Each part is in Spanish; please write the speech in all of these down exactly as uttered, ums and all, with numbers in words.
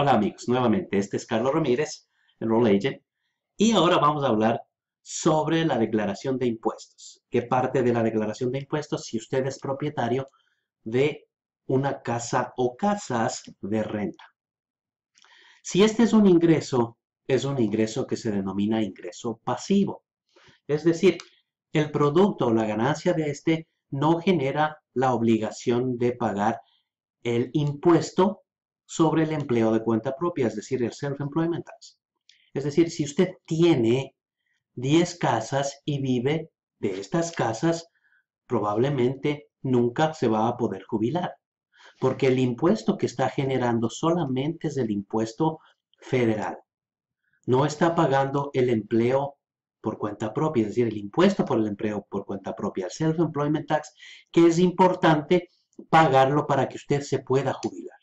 Hola amigos, nuevamente este es Carlos Ramírez, Enroll Agent, y ahora vamos a hablar sobre la declaración de impuestos. ¿Qué parte de la declaración de impuestos si usted es propietario de una casa o casas de renta? Si este es un ingreso, es un ingreso que se denomina ingreso pasivo. Es decir, el producto o la ganancia de este no genera la obligación de pagar el impuesto sobre el empleo de cuenta propia, es decir, el self-employment tax. Es decir, si usted tiene diez casas y vive de estas casas, probablemente nunca se va a poder jubilar, porque el impuesto que está generando solamente es el impuesto federal. No está pagando el empleo por cuenta propia, es decir, el impuesto por el empleo por cuenta propia, el self-employment tax, que es importante pagarlo para que usted se pueda jubilar.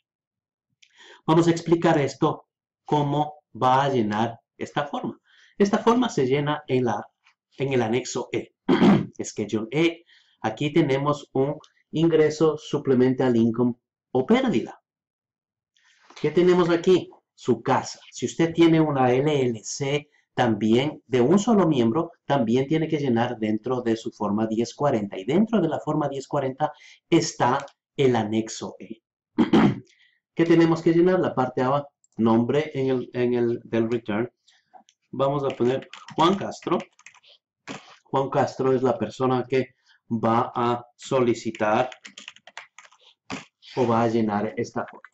Vamos a explicar esto, cómo va a llenar esta forma. Esta forma se llena en, la, en el anexo E, Schedule E. Aquí tenemos un ingreso supplemental income o pérdida. ¿Qué tenemos aquí? Su casa. Si usted tiene una L L C también de un solo miembro, también tiene que llenar dentro de su forma diez cuarenta. Y dentro de la forma diez cuarenta está el anexo E. ¿Qué tenemos que llenar? La parte abajo, nombre en el, en el del return. Vamos a poner Juan Castro. Juan Castro es la persona que va a solicitar o va a llenar esta forma.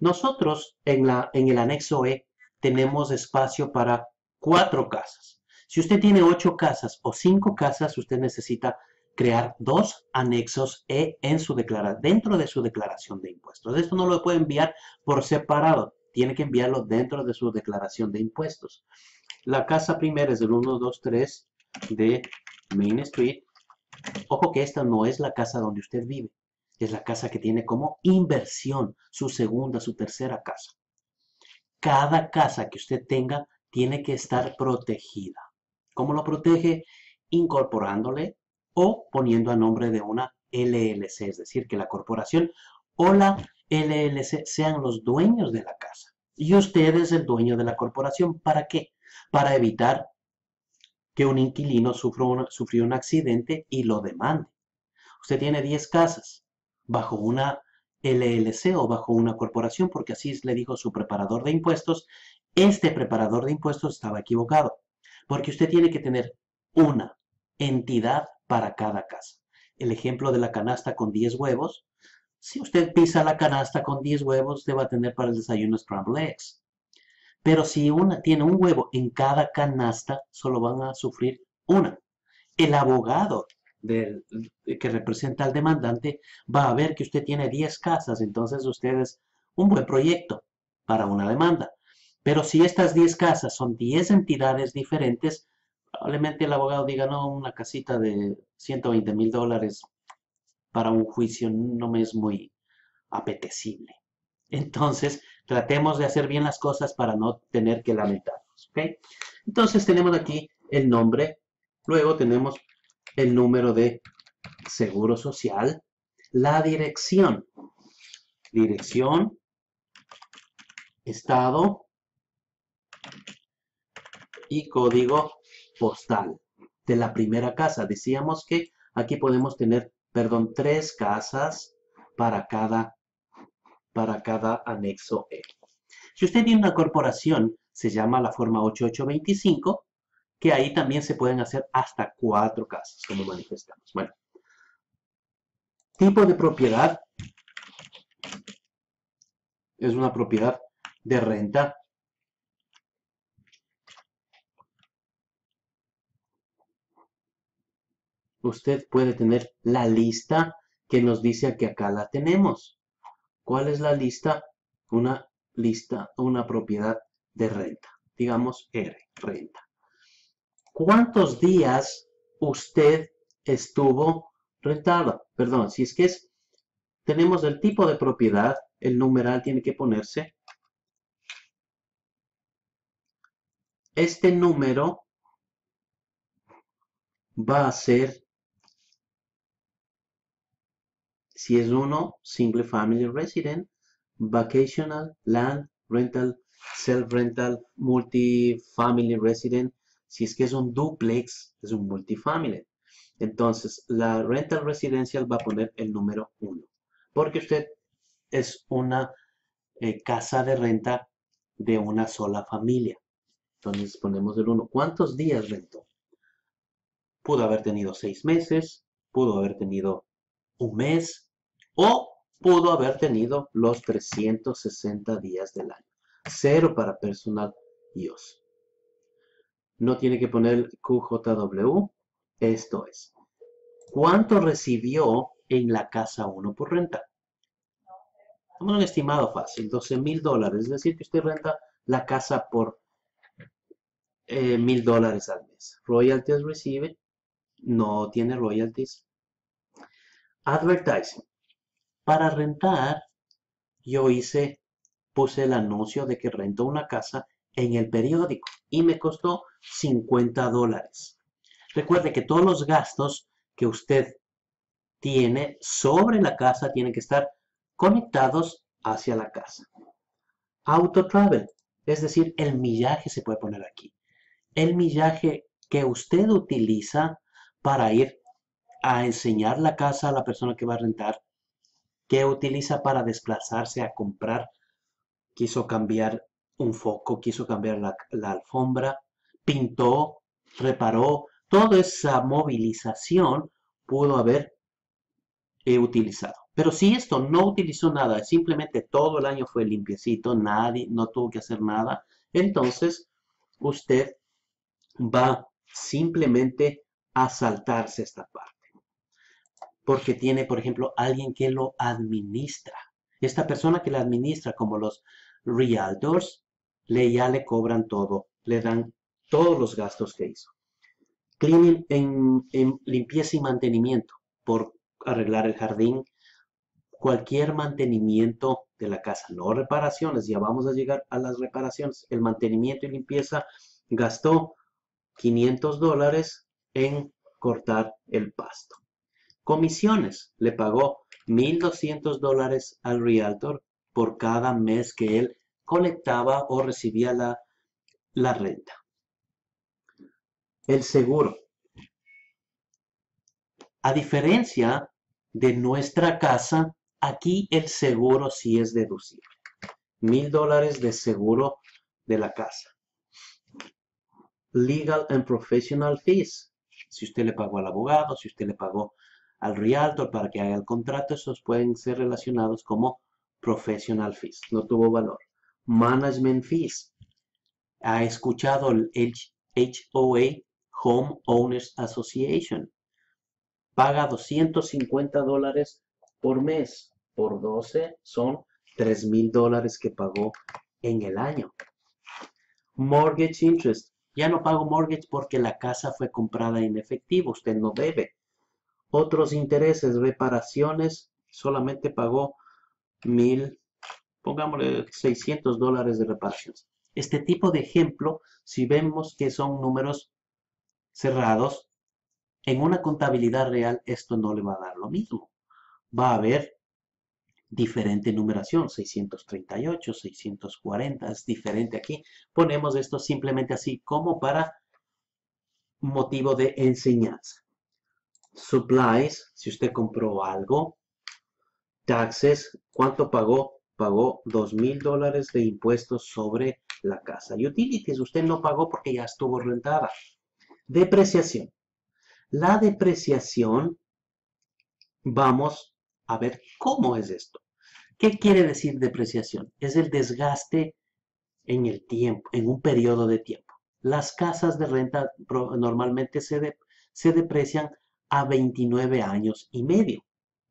Nosotros en, la, en el anexo E tenemos espacio para cuatro casas. Si usted tiene ocho casas o cinco casas, usted necesita crear dos anexos E en su declara, dentro de su declaración de impuestos. Esto no lo puede enviar por separado. Tiene que enviarlo dentro de su declaración de impuestos. La casa primera es el uno dos tres de Main Street. Ojo que esta no es la casa donde usted vive. Es la casa que tiene como inversión su segunda, su tercera casa. Cada casa que usted tenga tiene que estar protegida. ¿Cómo lo protege? Incorporándole o poniendo a nombre de una L L C. Es decir, que la corporación o la L L C sean los dueños de la casa. Y usted es el dueño de la corporación. ¿Para qué? Para evitar que un inquilino sufra un, sufrió un accidente y lo demande. Usted tiene diez casas bajo una L L C o bajo una corporación, porque así le dijo su preparador de impuestos. Este preparador de impuestos estaba equivocado, porque usted tiene que tener una entidad para cada casa. El ejemplo de la canasta con diez huevos. Si usted pisa la canasta con diez huevos, usted va a tener para el desayuno scrambled eggs. Pero si una tiene un huevo en cada canasta, solo van a sufrir una. El abogado del, que representa al demandante va a ver que usted tiene diez casas, entonces usted es un buen proyecto para una demanda. Pero si estas diez casas son diez entidades diferentes, probablemente el abogado diga, no, una casita de ciento veinte mil dólares. Para un juicio no me es muy apetecible. Entonces, tratemos de hacer bien las cosas para no tener que lamentarnos, ¿ok? Entonces, tenemos aquí el nombre. Luego tenemos el número de seguro social. La dirección. Dirección. Estado. Y código postal de la primera casa. Decíamos que aquí podemos tener Perdón, tres casas para cada, para cada anexo E. Si usted tiene una corporación, se llama la forma ocho ocho dos cinco, que ahí también se pueden hacer hasta cuatro casas, como manifestamos. Bueno, tipo de propiedad. Es una propiedad de renta. Usted puede tener la lista que nos dice que acá la tenemos. ¿Cuál es la lista? Una lista, una propiedad de renta. Digamos R, renta. ¿Cuántos días usted estuvo rentada? Perdón, si es que es, tenemos el tipo de propiedad, el numeral tiene que ponerse. Este número va a ser, si es uno, Single Family Resident, Vacational Land rental, self-rental, multifamily resident. Si es que es un duplex, es un multifamily. Entonces, la rental residencial va a poner el número uno. Porque usted es una eh, casa de renta de una sola familia. Entonces, ponemos el uno. ¿Cuántos días rentó? Pudo haber tenido seis meses, pudo haber tenido un mes, o pudo haber tenido los trescientos sesenta días del año. Cero para personal y ocio. No tiene que poner Q J W. Esto es, ¿cuánto recibió en la casa uno por renta? Vamos a un estimado fácil, doce mil dólares. Es decir, que usted renta la casa por mil eh, dólares al mes. Royalties recibe, no tiene royalties. Advertising. Para rentar, yo hice, puse el anuncio de que rento una casa en el periódico y me costó cincuenta dólares. Recuerde que todos los gastos que usted tiene sobre la casa tienen que estar conectados hacia la casa. Auto travel, es decir, el millaje se puede poner aquí. El millaje que usted utiliza para ir a enseñar la casa a la persona que va a rentar, que utiliza para desplazarse a comprar, quiso cambiar un foco, quiso cambiar la, la alfombra, pintó, reparó. Toda esa movilización pudo haber eh, utilizado. Pero si esto no utilizó nada, simplemente todo el año fue limpiecito, nadie, no tuvo que hacer nada, entonces usted va simplemente a saltarse esta parte. Porque tiene, por ejemplo, alguien que lo administra. Esta persona que la administra, como los realtors, le, ya le cobran todo, le dan todos los gastos que hizo. Cleaning, en, en limpieza y mantenimiento, por arreglar el jardín, cualquier mantenimiento de la casa, no reparaciones, ya vamos a llegar a las reparaciones. El mantenimiento y limpieza gastó quinientos dólares en cortar el pasto. Comisiones, le pagó mil doscientos dólares al realtor por cada mes que él colectaba o recibía la, la renta. El seguro. A diferencia de nuestra casa, aquí el seguro sí es deducible. Mil dólares de seguro de la casa. Legal and professional fees. Si usted le pagó al abogado, si usted le pagó al realtor para que haga el contrato, esos pueden ser relacionados como professional fees. No tuvo valor. Management fees. ¿Ha escuchado el H O A? Home Owners Association, paga doscientos cincuenta dólares por mes, por doce son tres mil dólares que pagó en el año. Mortgage interest, ya no pago mortgage porque la casa fue comprada en efectivo, usted no debe. Otros intereses, reparaciones, solamente pagó mil, pongámosle seiscientos dólares de reparaciones. Este tipo de ejemplo, si vemos que son números cerrados, en una contabilidad real esto no le va a dar lo mismo. Va a haber diferente numeración, seiscientos treinta y ocho, seiscientos cuarenta, es diferente aquí. Ponemos esto simplemente así como para motivo de enseñanza. Supplies, si usted compró algo. Taxes, ¿cuánto pagó? Pagó dos mil dólares de impuestos sobre la casa. Utilities, usted no pagó porque ya estuvo rentada. Depreciación. La depreciación, vamos a ver cómo es esto. ¿Qué quiere decir depreciación? Es el desgaste en el tiempo, en un periodo de tiempo. Las casas de renta normalmente se, de, se deprecian a veintinueve años y medio.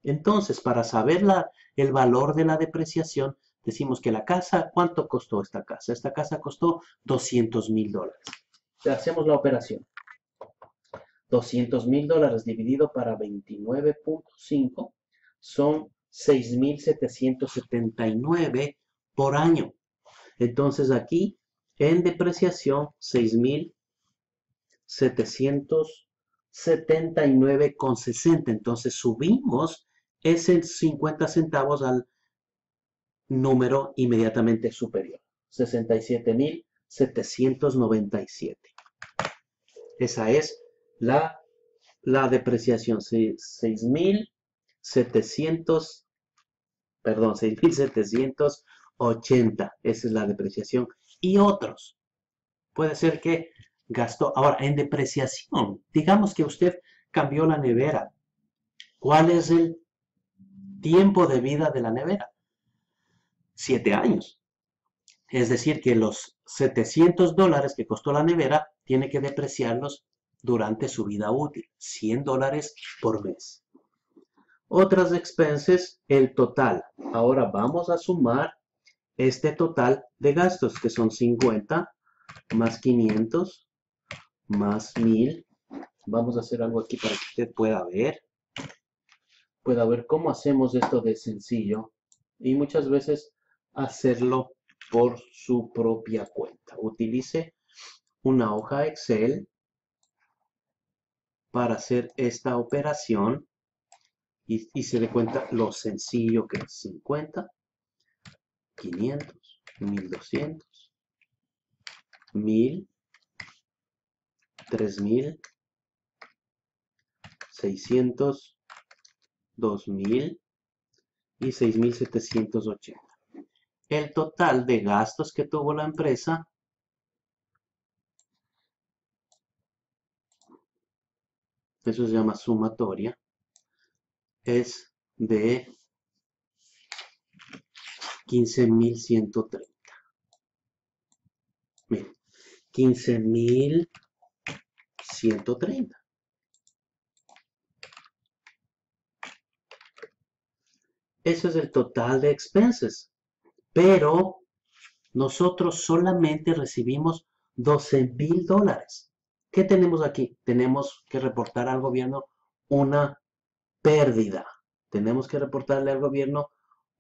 Entonces, para saber la, el valor de la depreciación, decimos que la casa, ¿cuánto costó esta casa? Esta casa costó doscientos mil dólares. Hacemos la operación. doscientos mil dólares dividido para veintinueve punto cinco son seis mil setecientos setenta y nueve por año. Entonces, aquí, en depreciación, seis mil setecientos setenta y nueve con sesenta. Entonces, subimos ese cincuenta centavos al número inmediatamente superior, sesenta y siete mil setecientos noventa y siete. Esa es la, la depreciación, seis mil setecientos, perdón, seis mil setecientos ochenta. Esa es la depreciación. Y otros. Puede ser que gastó. Ahora, en depreciación, digamos que usted cambió la nevera. ¿Cuál es el tiempo de vida de la nevera? Siete años. Es decir, que los setecientos dólares que costó la nevera tiene que depreciarlos durante su vida útil. cien dólares por mes. Otras expensas, el total. Ahora vamos a sumar este total de gastos, que son cincuenta más quinientos más mil. Vamos a hacer algo aquí para que usted pueda ver. Pueda ver cómo hacemos esto de sencillo. Y muchas veces hacerlo por su propia cuenta. Utilice una hoja Excel para hacer esta operación. Y, y se dé cuenta lo sencillo que es. cincuenta, quinientos, mil doscientos, mil, tres mil, seiscientos, dos mil y seis mil setecientos ochenta. El total de gastos que tuvo la empresa . Eso se llama sumatoria, es de quince mil ciento treinta. Miren, quince mil ciento treinta. Eso es el total de expenses. Pero nosotros solamente recibimos doce mil dólares. ¿Qué tenemos aquí? Tenemos que reportar al gobierno una pérdida. Tenemos que reportarle al gobierno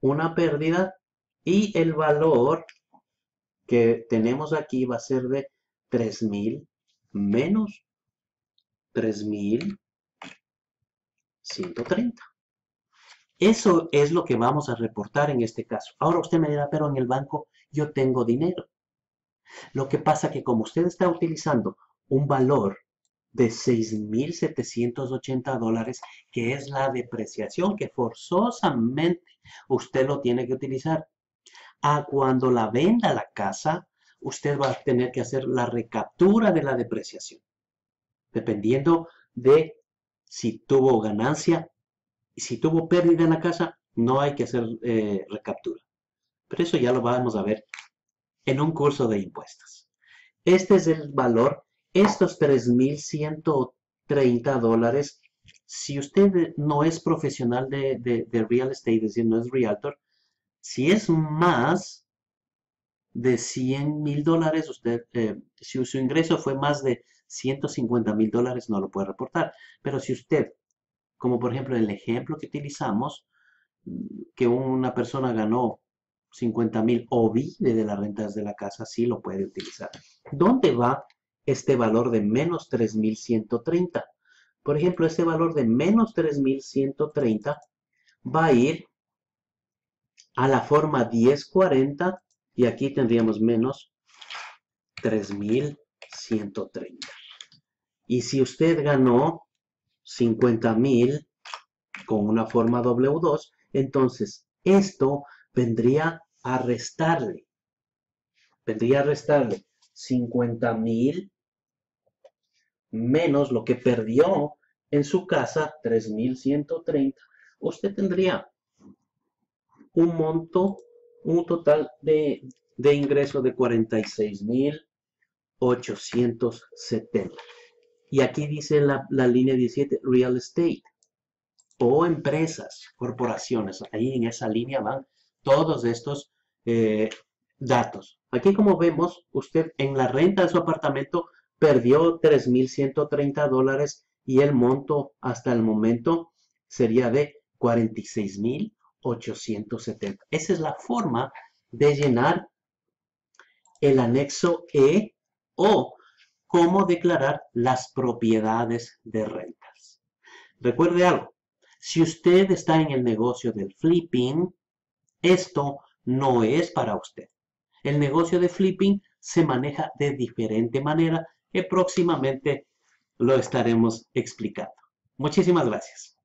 una pérdida y el valor que tenemos aquí va a ser de tres mil menos tres mil ciento treinta. Eso es lo que vamos a reportar en este caso. Ahora usted me dirá, pero en el banco yo tengo dinero. Lo que pasa es que como usted está utilizando un valor de seis mil setecientos ochenta dólares, que es la depreciación que forzosamente usted lo tiene que utilizar, a cuando la venda la casa, usted va a tener que hacer la recaptura de la depreciación, dependiendo de si tuvo ganancia. Y si tuvo pérdida en la casa, no hay que hacer eh, recaptura. Pero eso ya lo vamos a ver en un curso de impuestos. Este es el valor. Estos tres mil ciento treinta dólares, si usted no es profesional de, de, de real estate, es decir, no es realtor, si es más de cien mil dólares, usted, eh, si su ingreso fue más de ciento cincuenta mil dólares, no lo puede reportar. Pero si usted, como por ejemplo el ejemplo que utilizamos, que una persona ganó cincuenta mil o vive de las rentas de la casa, sí lo puede utilizar. ¿Dónde va este valor de menos tres mil ciento treinta? Por ejemplo, este valor de menos tres mil ciento treinta va a ir a la forma diez cuarenta y aquí tendríamos menos tres mil ciento treinta. Y si usted ganó cincuenta mil con una forma doble u dos, entonces esto vendría a restarle, vendría a restarle cincuenta mil menos lo que perdió en su casa, tres mil ciento treinta. Usted tendría un monto, un total de, de ingreso de cuarenta y seis mil ochocientos setenta. Y aquí dice la, la línea diecisiete, real estate, o empresas, corporaciones. Ahí en esa línea van todos estos eh, datos. Aquí, como vemos, usted en la renta de su apartamento perdió tres mil ciento treinta dólares y el monto hasta el momento sería de cuarenta y seis mil ochocientos setenta. Esa es la forma de llenar el anexo E o cómo declarar las propiedades de rentas. Recuerde algo, si usted está en el negocio del flipping, esto no es para usted. El negocio de flipping se maneja de diferente manera que próximamente lo estaremos explicando. Muchísimas gracias.